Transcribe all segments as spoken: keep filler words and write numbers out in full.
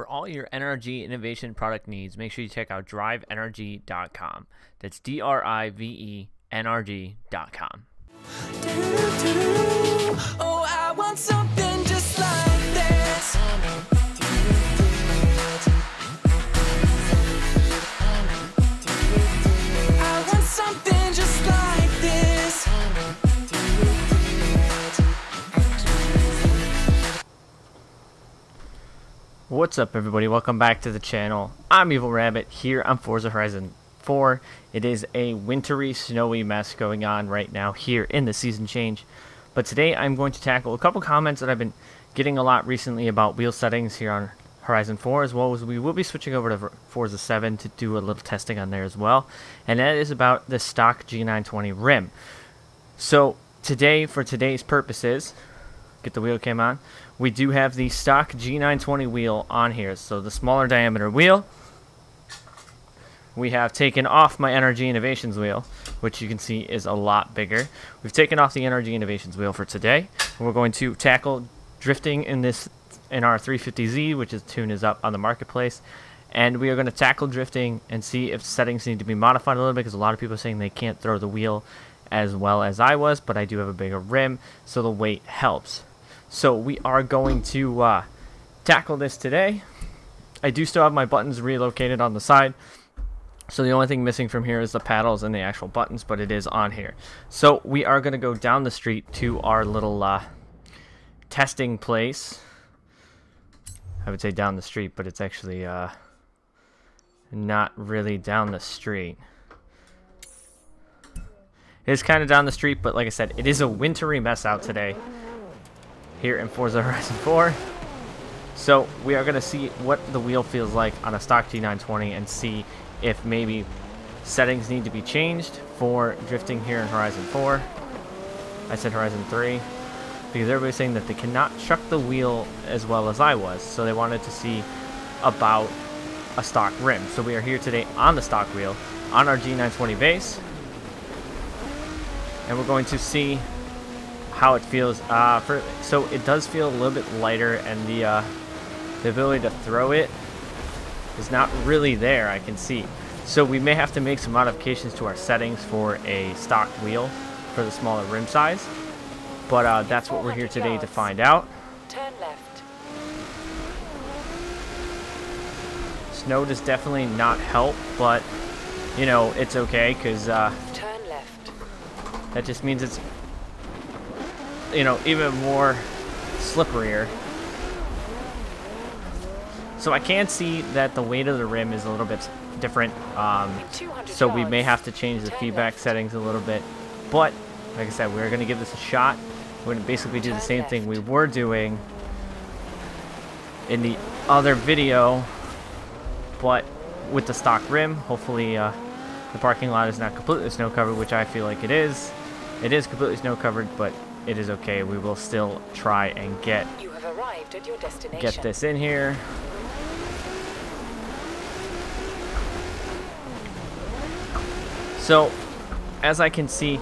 For all your N R G Innovation product needs, make sure you check out drive N R G dot com. That's D R I V E N R G dot com. Oh, I want something just like this. I want something just like this. What's up, everybody? Welcome back to the channel. I'm Evil Rabbit here on Forza Horizon four. It is a wintry, snowy mess going on right now here in the season change. But today I'm going to tackle a couple comments that I've been getting a lot recently about wheel settings here on Horizon four, as well as we will be switching over to Forza seven to do a little testing on there as well. And that is about the stock G nine twenty rim. So today, for today's purposes, get the wheel cam on, we do have the stock G nine twenty wheel on here. So the smaller diameter wheel. We have taken off my N R G Innovations wheel, which you can see is a lot bigger. We've taken off the N R G Innovations wheel for today. We're going to tackle drifting in this in our three fifty Z, which is tune is up on the marketplace, and we are going to tackle drifting and see if settings need to be modified a little bit, because a lot of people are saying they can't throw the wheel as well as I was, but I do have a bigger rim, so the weight helps. So we are going to uh, tackle this today. I do still have my buttons relocated on the side. So the only thing missing from here is the paddles and the actual buttons, but it is on here. So we are going to go down the street to our little uh, testing place. I would say down the street, but it's actually uh, not really down the street. It is kind of down the street, but like I said, it is a wintry mess out today here in Forza Horizon four. So we are going to see what the wheel feels like on a stock G nine twenty and see if maybe settings need to be changed for drifting here in Horizon four. I said Horizon three because everybody's saying that they cannot chuck the wheel as well as I was, so they wanted to see about a stock rim. So we are here today on the stock wheel on our G nine twenty base, and we're going to see how it feels. Uh, for, so it does feel a little bit lighter, and the uh, the ability to throw it is not really there, I can see. So we may have to make some modifications to our settings for a stock wheel for the smaller rim size, but uh, that's what we're here today to find out. Turn left. Snow does definitely not help, but you know, it's okay, because uh, turn left. That just means it's, you know, even more slipperier. So I can see that the weight of the rim is a little bit different, um, so we may have to change the feedback settings a little bit. But like I said, we're going to give this a shot. We're going to basically do the same thing we were doing in the other video, but with the stock rim. Hopefully uh, the parking lot is not completely snow covered, which I feel like it is. It is completely snow covered, but it is okay. We will still try and get, you have arrived at your destination. Get this in here. So, as I can see,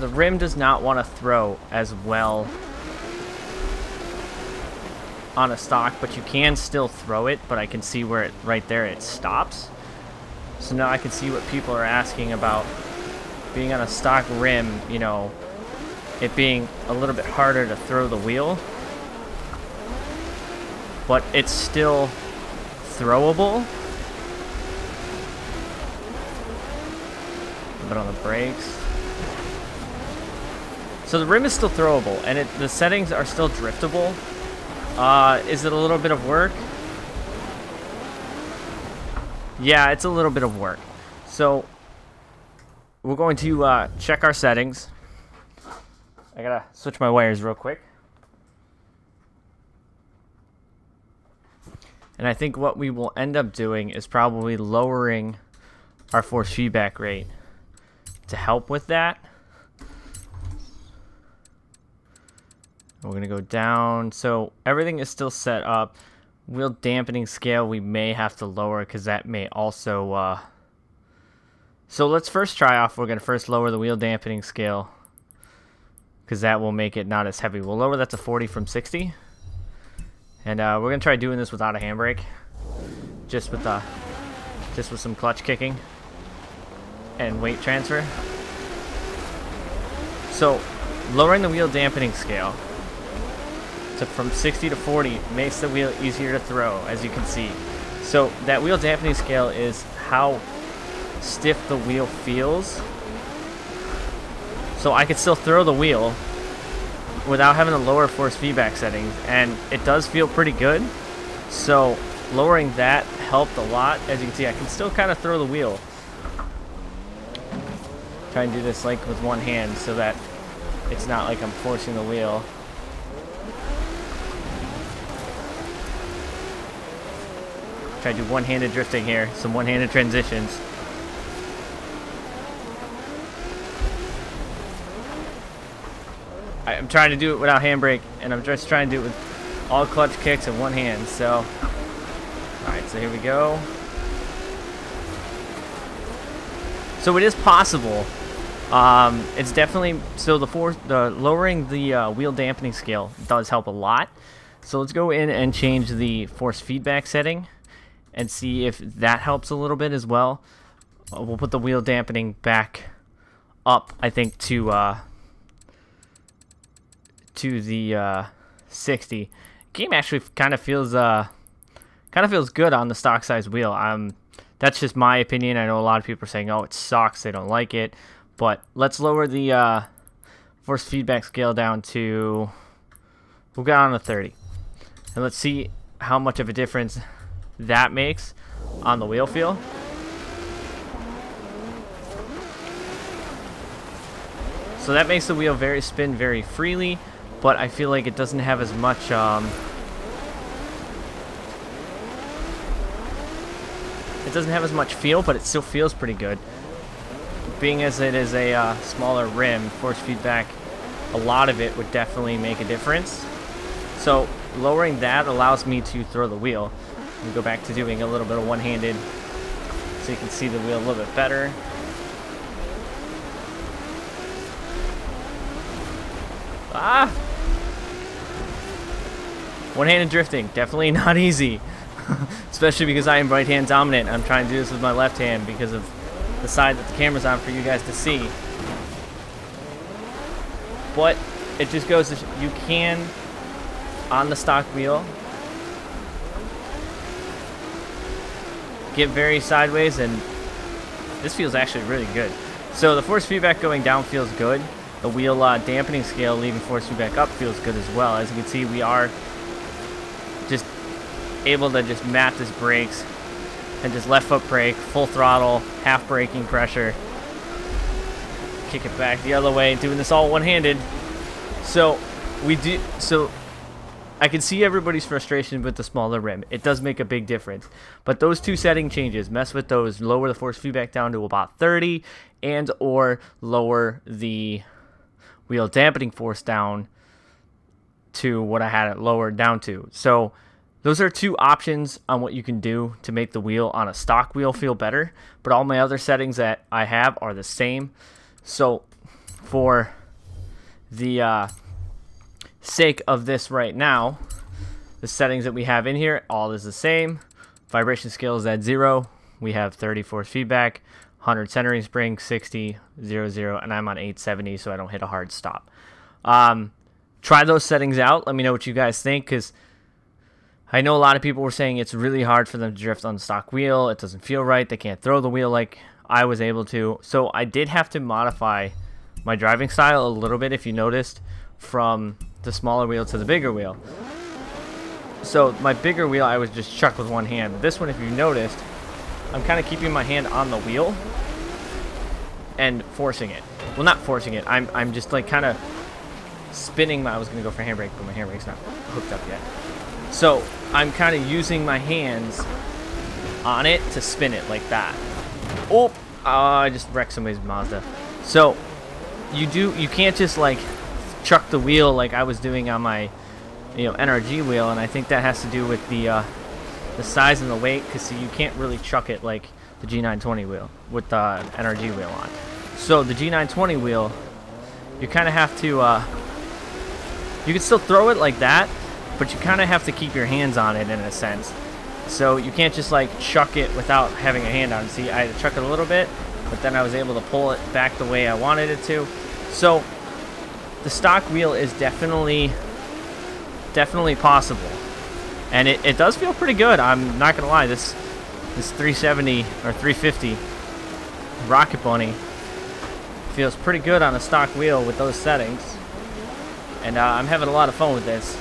the rim does not want to throw as well on a stock, but you can still throw it, but I can see where it, right there, it stops. So now I can see what people are asking about being on a stock rim, you know, it being a little bit harder to throw the wheel, but it's still throwable. But on the brakes, so the rim is still throwable, and it, the settings are still driftable. Uh, is it a little bit of work? Yeah, it's a little bit of work. So we're going to uh, check our settings. I gotta switch my wires real quick, and I think what we will end up doing is probably lowering our force feedback rate to help with that. We're gonna go down. So everything is still set up. Wheel dampening scale we may have to lower, because that may also uh... so let's first try off. We're gonna first lower the wheel dampening scale, because that will make it not as heavy. We'll lower that to forty from sixty, And uh, we're gonna try doing this without a handbrake, just with uh, just with some clutch kicking and weight transfer. So lowering the wheel dampening scale to from sixty to forty makes the wheel easier to throw, as you can see. So that wheel dampening scale is how stiff the wheel feels. So I could still throw the wheel without having to lower force feedback settings, and it does feel pretty good. So lowering that helped a lot. As you can see, I can still kind of throw the wheel. Try and do this like with one hand so that it's not like I'm forcing the wheel. Try to do one-handed drifting here, some one-handed transitions. I'm trying to do it without handbrake, and I'm just trying to do it with all clutch kicks in one hand. So, all right, so here we go. So it is possible. Um, it's definitely, so the, for, the lowering the uh, wheel dampening scale does help a lot. So let's go in and change the force feedback setting and see if that helps a little bit as well. Uh, we'll put the wheel dampening back up, I think, to... Uh, to the uh, sixty. Game actually kind of feels uh kind of feels good on the stock size wheel. Um that's just my opinion. I know a lot of people are saying, oh, it sucks, they don't like it, but let's lower the uh force feedback scale down to, we'll get on to thirty, and let's see how much of a difference that makes on the wheel feel. So that makes the wheel very spin very freely, but I feel like it doesn't have as much um, it doesn't have as much feel, but it still feels pretty good. Being as it is a uh, smaller rim, force feedback, a lot of it would definitely make a difference. So lowering that allows me to throw the wheel. We'll go back to doing a little bit of one-handed so you can see the wheel a little bit better. Ah! One-handed drifting, definitely not easy. Especially because I am right-hand dominant. I'm trying to do this with my left hand because of the side that the camera's on for you guys to see. But it just goes to, you can, on the stock wheel, get very sideways, and this feels actually really good. So the force feedback going down feels good. The wheel uh, dampening scale, leaving force feedback up, feels good as well. As you can see, we are just able to just match this brakes and just left foot brake, full throttle, half braking pressure, kick it back the other way, doing this all one-handed. So we do. So I can see everybody's frustration with the smaller rim. It does make a big difference. But those two setting changes, mess with those, lower the force feedback down to about thirty, and or lower the wheel dampening force down to what I had it lowered down to. So those are two options on what you can do to make the wheel on a stock wheel feel better, but all my other settings that I have are the same. So for the uh, sake of this right now, the settings that we have in here, all is the same. Vibration scale is at zero. We have thirty force feedback, one hundred centering spring, sixty, zero, zero, and I'm on eight seventy, so I don't hit a hard stop. Um, try those settings out. Let me know what you guys think, because I know a lot of people were saying it's really hard for them to drift on the stock wheel. It doesn't feel right. They can't throw the wheel like I was able to. So I did have to modify my driving style a little bit, if you noticed, from the smaller wheel to the bigger wheel. So my bigger wheel, I was just chucked with one hand. This one, if you noticed, I'm kind of keeping my hand on the wheel and forcing it. Well, not forcing it. I'm, I'm just like kind of spinning. My, I was going to go for handbrake, but my handbrake's not hooked up yet. So I'm kind of using my hands on it to spin it like that. Oh, uh, I just wrecked somebody's Mazda. So you do, you can't just like chuck the wheel like I was doing on my, you know, N R G wheel. And I think that has to do with the, uh, the size and the weight, because you can't really chuck it like the G nine twenty wheel with the uh, N R G wheel on. So the G nine twenty wheel, you kind of have to, uh, you can still throw it like that, but you kind of have to keep your hands on it in a sense. So you can't just like chuck it without having a hand on it. See, I had to chuck it a little bit, but then I was able to pull it back the way I wanted it to. So the stock wheel is definitely, definitely possible. And it, it does feel pretty good. I'm not gonna lie, this this three seventy or three fifty Rocket Bunny feels pretty good on a stock wheel with those settings. And uh, I'm having a lot of fun with this.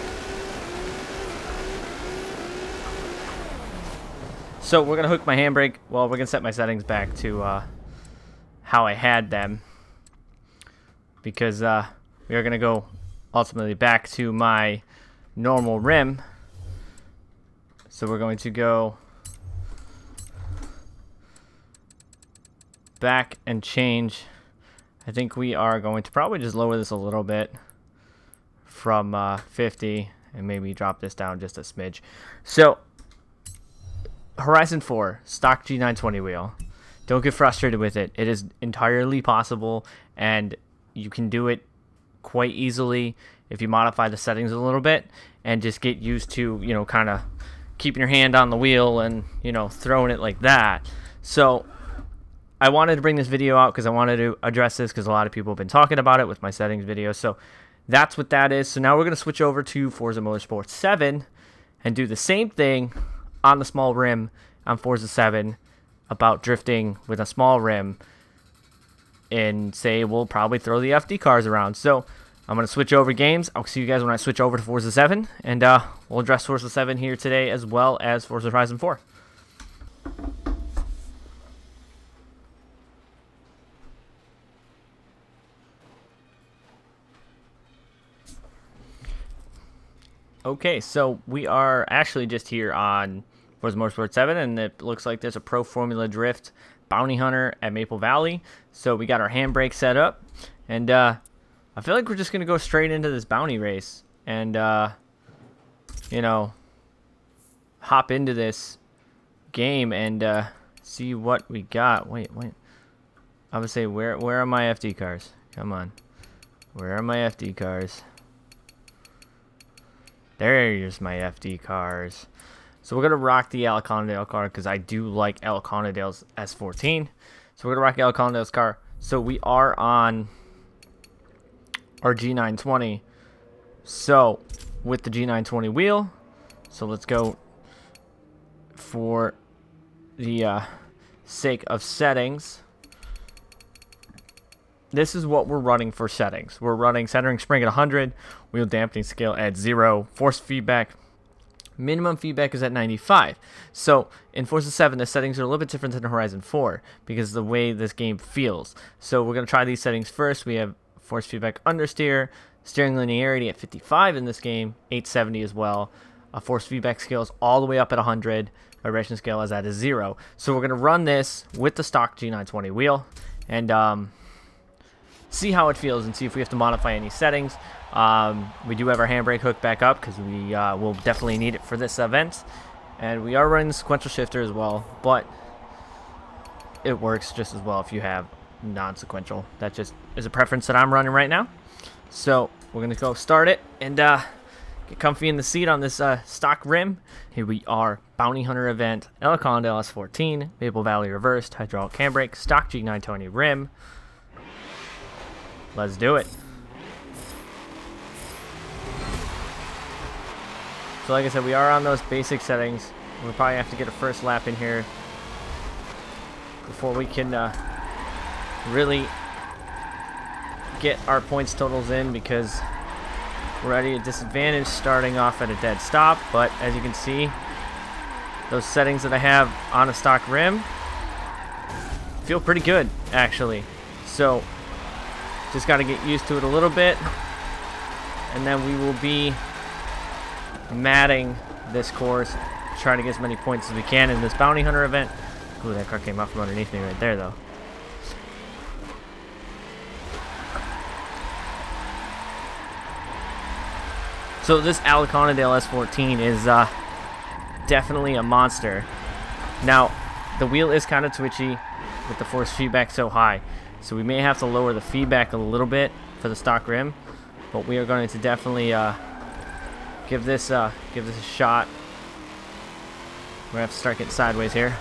So we're gonna hook my handbrake. Well, we're gonna set my settings back to uh, how I had them, because uh, we are gonna go ultimately back to my normal rim. So we're going to go back and change. I think we are going to probably just lower this a little bit from uh, fifty and maybe drop this down just a smidge. So Horizon four, stock G nine twenty wheel. Don't get frustrated with it. It is entirely possible, and you can do it quite easily if you modify the settings a little bit and just get used to, you know, kind of keeping your hand on the wheel and, you know, throwing it like that. So I wanted to bring this video out because I wanted to address this, because a lot of people have been talking about it with my settings video. So that's what that is. So now we're going to switch over to Forza Motorsport seven and do the same thing on the small rim on Forza seven about drifting with a small rim, and say we'll probably throw the F D cars around. So I'm going to switch over games. I'll see you guys when I switch over to Forza seven, and uh, we'll address Forza seven here today as well as Forza Horizon four. Okay, so we are actually just here on Forza Motorsport seven, and it looks like there's a Pro Formula Drift Bounty Hunter at Maple Valley. So we got our handbrake set up, and uh, I feel like we're just going to go straight into this bounty race and, uh, you know, hop into this game and uh, see what we got. Wait, wait. I would say, where, where are my F D cars? Come on. Where are my F D cars? There's my F D cars. So we're going to rock the Al Conadale car, because I do like Al Conadale's S fourteen. So we're going to rock Al Conadale's car. So we are on our G nine twenty. So with the G nine twenty wheel. So let's go for the uh, sake of settings. This is what we're running for settings. We're running centering spring at one hundred, wheel dampening scale at zero, force feedback, minimum feedback is at ninety-five. So in Forza seven, the settings are a little bit different than Horizon four because of the way this game feels. So we're going to try these settings first. We have force feedback understeer, steering linearity at fifty-five in this game, eight seventy as well. A force feedback scale is all the way up at one hundred, vibration scale is at a zero. So we're going to run this with the stock G nine twenty wheel and um, see how it feels and see if we have to modify any settings. Um, we do have our handbrake hooked back up because we uh, will definitely need it for this event. And we are running the sequential shifter as well, but it works just as well if you have non-sequential. That just is a preference that I'm running right now. So we're going to go start it and uh, get comfy in the seat on this uh, stock rim. Here we are, Bounty Hunter event, Al Conadale S fourteen, Maple Valley reversed, hydraulic handbrake, stock G nine twenty rim. Let's do it. So like I said, we are on those basic settings. We'll probably have to get a first lap in here before we can uh, really get our points totals in, because we're at a disadvantage starting off at a dead stop. But as you can see, those settings that I have on a stock rim feel pretty good, actually. So just got to get used to it a little bit, and then we will be matting this course, trying to get as many points as we can in this Bounty Hunter event. Ooh, that car came out from underneath me right there, though. So this Al Conadale S fourteen is uh, definitely a monster. Now, the wheel is kind of twitchy with the force feedback so high. So we may have to lower the feedback a little bit for the stock rim, but we are going to definitely uh, give this uh, give this a shot. We're gonna have to start getting sideways here.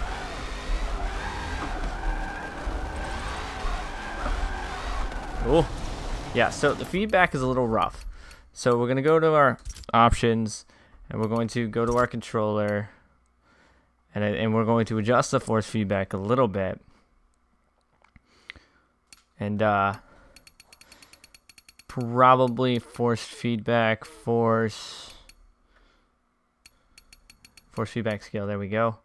Oh, yeah. So the feedback is a little rough. So we're gonna go to our options, and we're going to go to our controller, and and we're going to adjust the force feedback a little bit. And uh, probably force feedback, force, force feedback scale. There we go.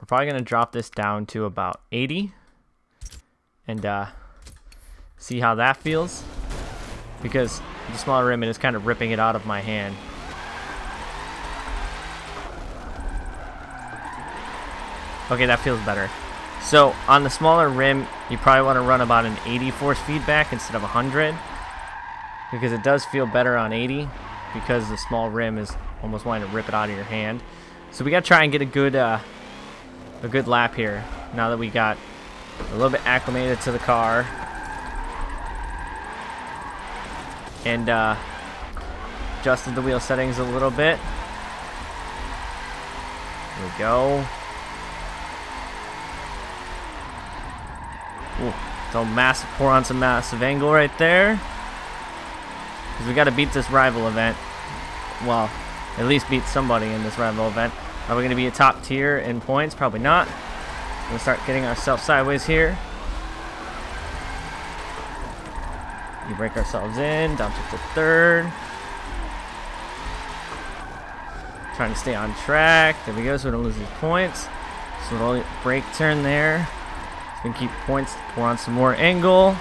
We're probably gonna drop this down to about eighty, and uh, see how that feels, because the smaller ribbon is kind of ripping it out of my hand. Okay, that feels better. So on the smaller rim, you probably want to run about an eighty force feedback instead of one hundred, because it does feel better on eighty, because the small rim is almost wanting to rip it out of your hand. So we got to try and get a good uh, a good lap here, now that we got a little bit acclimated to the car. And uh, adjusted the wheel settings a little bit. There we go. Ooh, so massive, pour on some massive angle right there, because we got to beat this rival event. Well, at least beat somebody in this rival event. Are we going to be a top tier in points? Probably not. We're going to start getting ourselves sideways here. We break ourselves in, down to the third. Trying to stay on track. There we go, so we don't lose these points. So we'll brake turn there. Can keep points, pour on some more angle.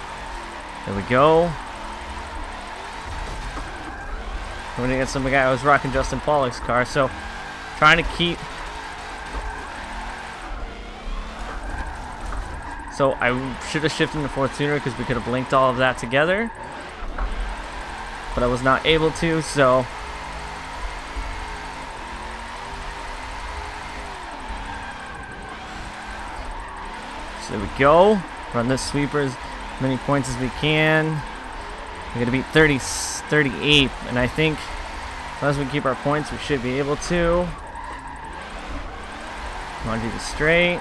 There we go. I'm gonna get some guy who was rocking Justin Pollock's car, so trying to keep. So I should have shifted the fourth tuner because we could have linked all of that together, but I was not able to, so. There we go. Run this sweeper as many points as we can. We're gonna beat thirty, thirty-eight, and I think as long as we keep our points, we should be able to. Wanna do the straight.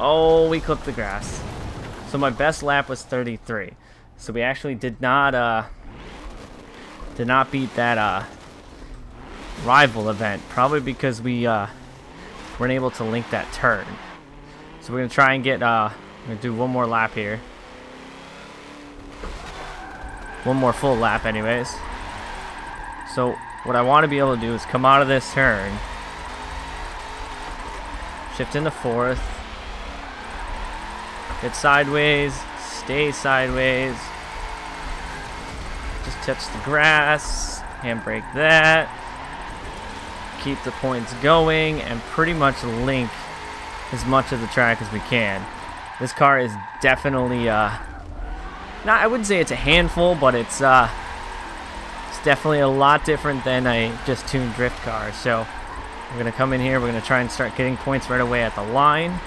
Oh, we clipped the grass. So my best lap was thirty-three. So we actually did not uh, did not beat that. Uh, rival event, probably because we uh, weren't able to link that turn. So we're gonna try and get uh, we're gonna do one more lap here, one more full lap anyways. So what I want to be able to do is come out of this turn, shift into fourth, get sideways, stay sideways, just touch the grass, handbrake that, keep the points going, and pretty much link as much of the track as we can. This car is definitely uh not, I wouldn't say it's a handful, but it's uh it's definitely a lot different than a just tuned drift car. So we're gonna come in here, we're gonna try and start getting points right away at the line.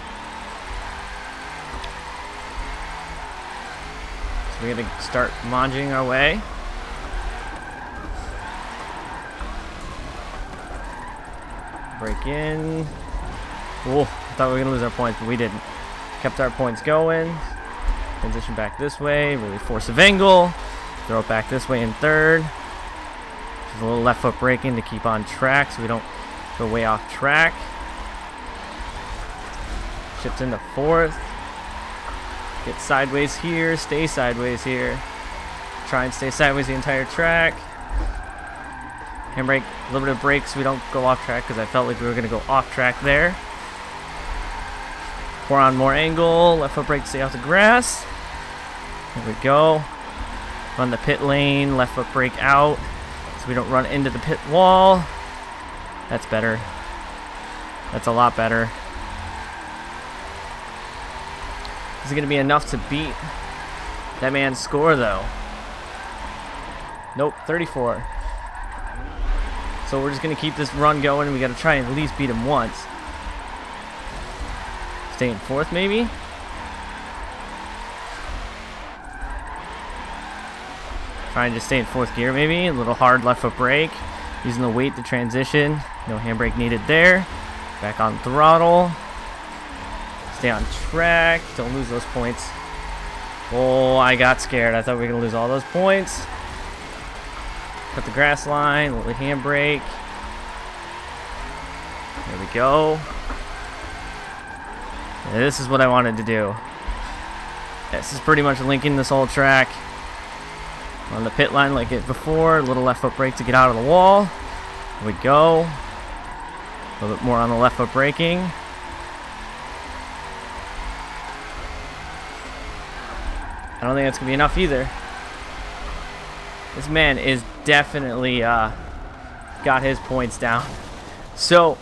So we're gonna start monging our way. Break in. Oh, I thought we were gonna lose our points, but we didn't. Kept our points going. Transition back this way, really force of angle. Throw it back this way in third. Just a little left foot braking to keep on track so we don't go way off track. Shifts into fourth. Get sideways here, stay sideways here. Try and stay sideways the entire track. Handbrake, a little bit of brake so we don't go off track, because I felt like we were going to go off track there. Pour on more angle, left foot brake to stay off the grass. There we go. Run the pit lane, left foot brake out so we don't run into the pit wall. That's better. That's a lot better. Is it going to be enough to beat that man's score though? Nope, thirty-four. So we're just going to keep this run going, and we got to try and at least beat him once. Stay in fourth, maybe? Trying to just stay in fourth gear maybe. A little hard left foot brake. Using the weight to transition. No handbrake needed there. Back on throttle. Stay on track. Don't lose those points. Oh, I got scared. I thought we were going to lose all those points. Cut the grass line. A little handbrake. There we go. Yeah, this is what I wanted to do. This is pretty much linking this whole track. On the pit line like it before. A little left foot brake to get out of the wall. There we go. A little bit more on the left foot braking. I don't think that's going to be enough either. This man is definitely uh, got his points down. So,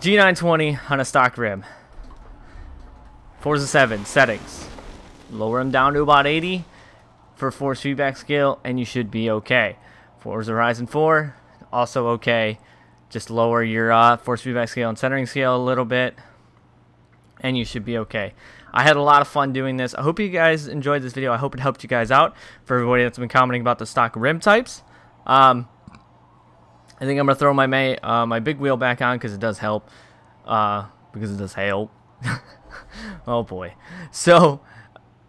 G nine twenty on a stock rim. Forza seven settings. Lower them down to about eighty. For force feedback scale, and you should be okay. Forza Horizon four, also okay. Just lower your uh, force feedback scale and centering scale a little bit, and you should be okay. I had a lot of fun doing this. I hope you guys enjoyed this video. I hope it helped you guys out. For everybody that's been commenting about the stock rim types, um, I think I'm gonna throw my may, uh, my big wheel back on because it does help. Uh, because it does help. Oh boy. So.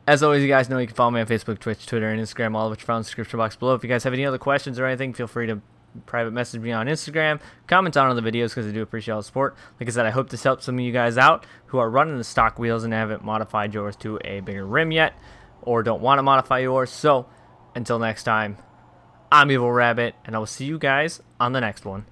As always, you guys know you can follow me on Facebook, Twitch, Twitter, and Instagram, all of which are found in the description box below. If you guys have any other questions or anything, feel free to private message me on Instagram. Comment on the videos because I do appreciate all the support. Like I said, I hope this helps some of you guys out who are running the stock wheels and haven't modified yours to a bigger rim yet or don't want to modify yours. So until next time, I'm Evil Rabbit, and I will see you guys on the next one.